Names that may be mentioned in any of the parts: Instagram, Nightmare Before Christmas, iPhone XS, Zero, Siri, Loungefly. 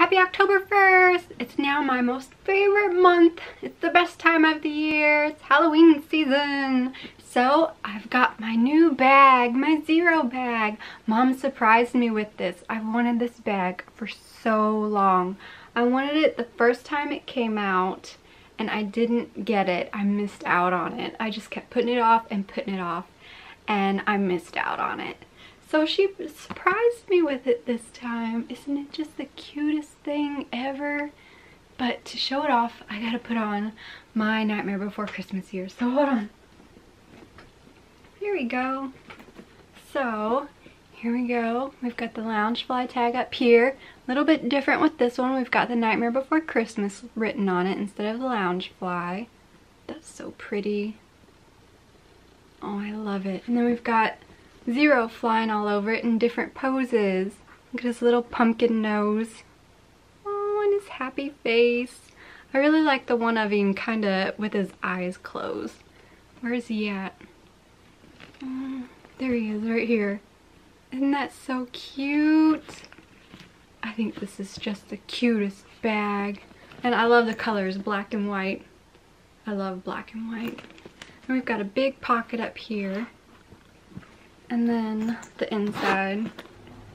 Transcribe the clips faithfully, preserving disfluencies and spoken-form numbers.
Happy October first! It's now my most favorite month. It's the best time of the year. It's Halloween season. So I've got my new bag, my Zero bag. Mom surprised me with this. I've wanted this bag for so long. I wanted it the first time it came out and I didn't get it. I missed out on it. I just kept putting it off and putting it off and I missed out on it. So she surprised me with it this time. Isn't it just the cutest thing ever? But to show it off, I gotta put on my Nightmare Before Christmas ears. So hold on. Here we go. So here we go. We've got the Loungefly tag up here. A little bit different with this one. We've got the Nightmare Before Christmas written on it instead of the Loungefly. That's so pretty. Oh, I love it. And then we've got Zero flying all over it in different poses. Look at his little pumpkin nose. Oh, and his happy face. I really like the one of him kind of with his eyes closed. Where is he at? Oh, there he is right here. Isn't that so cute? I think this is just the cutest bag. And I love the colors, black and white. I love black and white. And we've got a big pocket up here. And then the inside.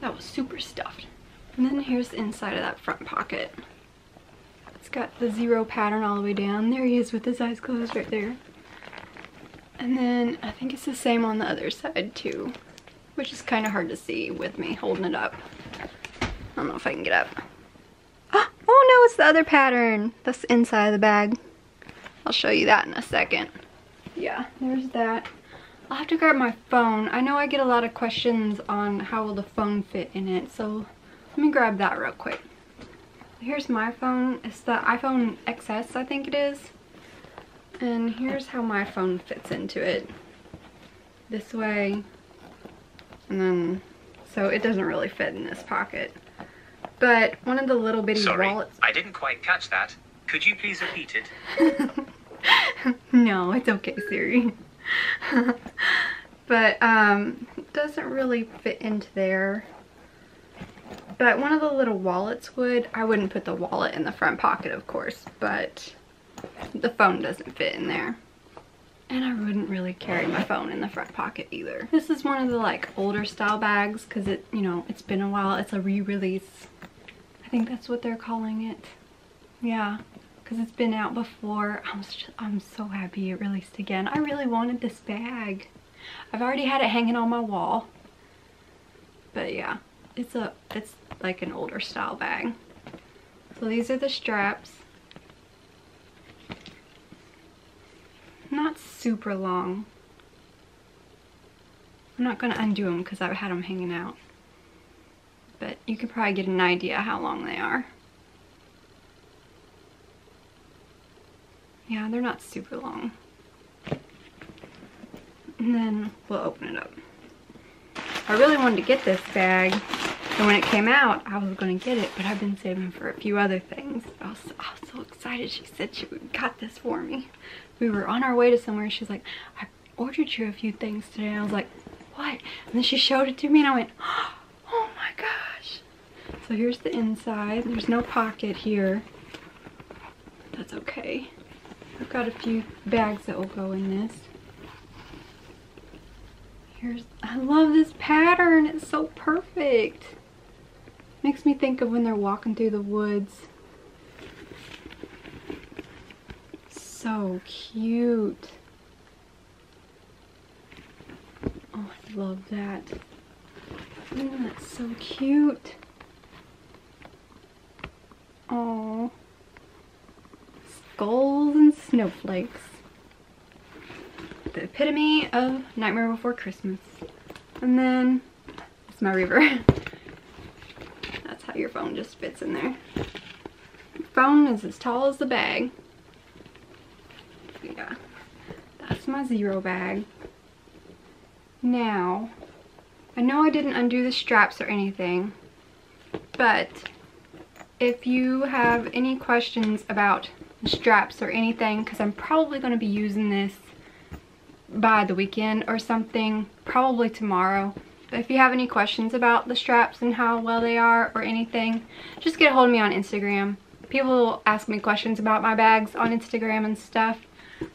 That was super stuffed. And then here's the inside of that front pocket. It's got the Zero pattern all the way down. There he is with his eyes closed right there. And then I think it's the same on the other side too, which is kind of hard to see with me holding it up. I don't know if I can get up. Oh no, it's the other pattern. That's the inside of the bag. I'll show you that in a second. Yeah, there's that. I'll have to grab my phone. I know I get a lot of questions on how will the phone fit in it, so let me grab that real quick. Here's my phone. It's the iPhone X S, I think it is. And here's how my phone fits into it. This way. And then, so it doesn't really fit in this pocket. But one of the little bitty Sorry, wallets... Sorry, I didn't quite catch that. Could you please repeat it? No, it's okay, Siri. But um it doesn't really fit into there, but one of the little wallets would. I wouldn't put the wallet in the front pocket, of course, but the phone doesn't fit in there, and I wouldn't really carry my phone in the front pocket either. This is one of the like older style bags because it, you know, it's been a while. It's a re-release, I think that's what they're calling it. Yeah, because it's been out before. I'm, just, I'm so happy it released again. I really wanted this bag. I've already had it hanging on my wall. But yeah, it's a it's like an older style bag. So these are the straps. Not super long. I'm not gonna undo them because I've had them hanging out. But you can probably get an idea how long they are. Yeah, they're not super long. And then we'll open it up. I really wanted to get this bag, and when it came out, I was gonna get it, but I've been saving for a few other things. I was, I was so excited. She said she got this for me. We were on our way to somewhere, and she's like, I ordered you a few things today. And I was like, what? And then she showed it to me, and I went, oh my gosh. So here's the inside. There's no pocket here. That's okay. I've got a few bags that will go in this. Here's, I love this pattern. It's so perfect. Makes me think of when they're walking through the woods. So cute. Oh, I love that. Oh, that's so cute. Oh. Skulls and snowflakes. The epitome of Nightmare Before Christmas. And then, that's my river. That's how your phone just fits in there. Your phone is as tall as the bag. Yeah, that's my Zero bag. Now, I know I didn't undo the straps or anything, but if you have any questions about straps or anything, because I'm probably going to be using this by the weekend or something, probably tomorrow. If you have any questions about the straps and how well they are or anything, just get a hold of me on Instagram. People ask me questions about my bags on Instagram and stuff,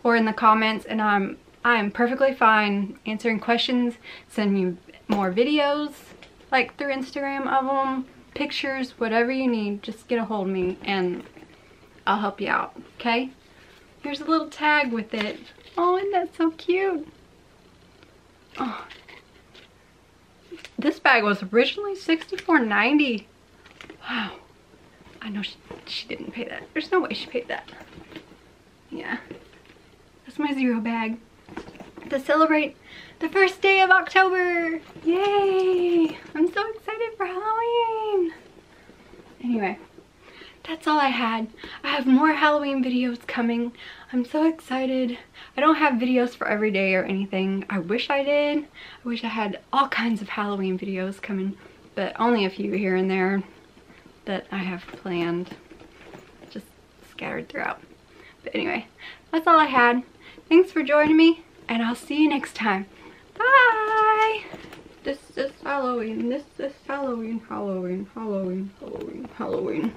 or in the comments, and I'm I am perfectly fine answering questions, sending you more videos like through Instagram of them, pictures, whatever you need. Just get a hold of me and I'll help you out, okay? Here's a little tag with it. Oh, isn't that so cute? Oh. This bag was originally sixty-four ninety. Wow. I know she, she didn't pay that. There's no way she paid that. Yeah. That's my Zero bag. To celebrate the first day of October. Yay! I'm so excited for Halloween. Anyway, that's all I had. I have more Halloween videos coming. I'm so excited. I don't have videos for every day or anything. I wish I did. I wish I had all kinds of Halloween videos coming, but only a few here and there that I have planned, just scattered throughout. But anyway, that's all I had. Thanks for joining me, and I'll see you next time. Bye! This is Halloween, this is Halloween, Halloween, Halloween, Halloween, Halloween.